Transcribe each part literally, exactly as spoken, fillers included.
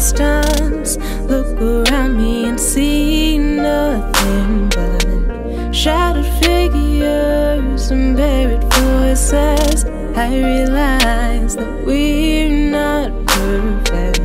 distance, look around me and see nothing but shadowed figures and buried voices. I realize that we're not perfect,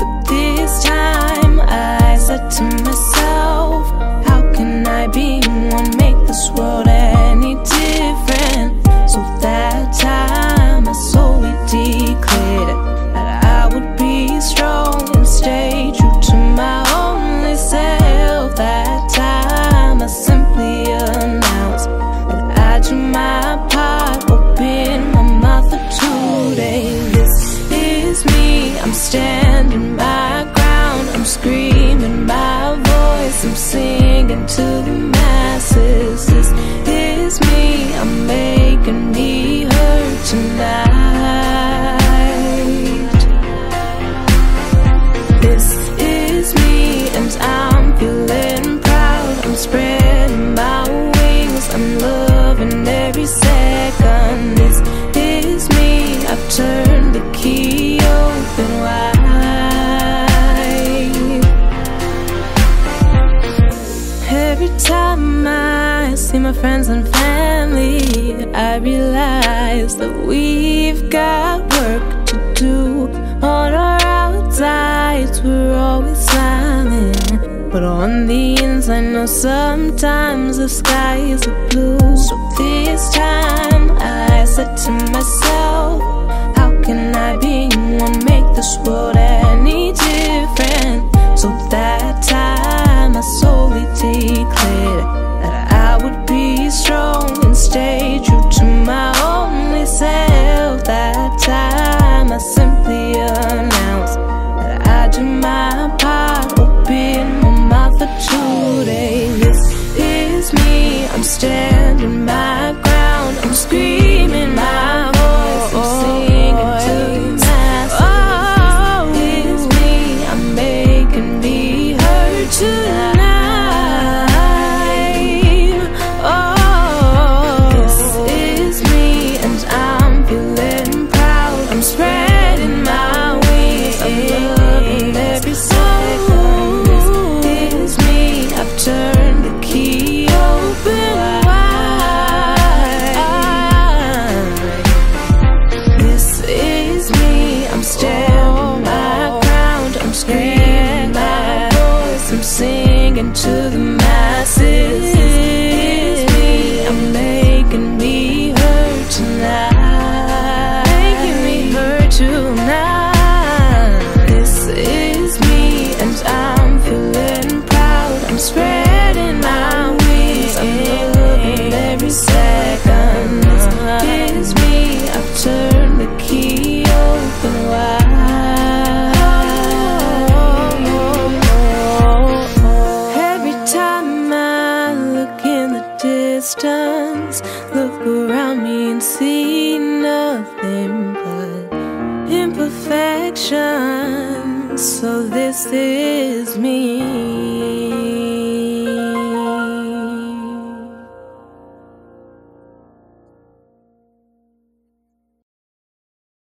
but this time I said to myself, how can I be one, make this world any different? So that time I solely declared that I would be strong and stay true to my only self. That time I simply announced that I do my part, open my mouth for today. This is me, I'm standing my ground, I'm screaming my voice, I'm singing to the masses. This is me, I'm making me heard tonight. This is me and I'm feeling proud, I'm spreading my wings, I'm loving every second. This is me, I've turned the key open wide. Every time I see my friends and family, I realize that we've got work to do. On our outsides we're always smiling, but on the inside, I know sometimes the skies are blue. So this time I said to myself, how can I be one, make this world any different? So that time I solely declared that I would be strong and stay true to my only self. That time I simply announced that I do my part, open my mouth for today. This is me, I'm standing my ground, I'm screaming my voice, I'm singing to tonight. Oh, this is me, and I'm feeling proud. I'm spreading my wings, I'm loving every second. This is me, I've turned the key open wide. This is me, I'm standing my ground, I'm screaming, I'm singing to the masses. This is me, I'm making me heard tonight, making me heard tonight. This is me, and I'm feeling proud, I'm spreading my wings, I'm loving every second. This is me, I've turned the key open wide. Look around me and see nothing but imperfection. So this is me.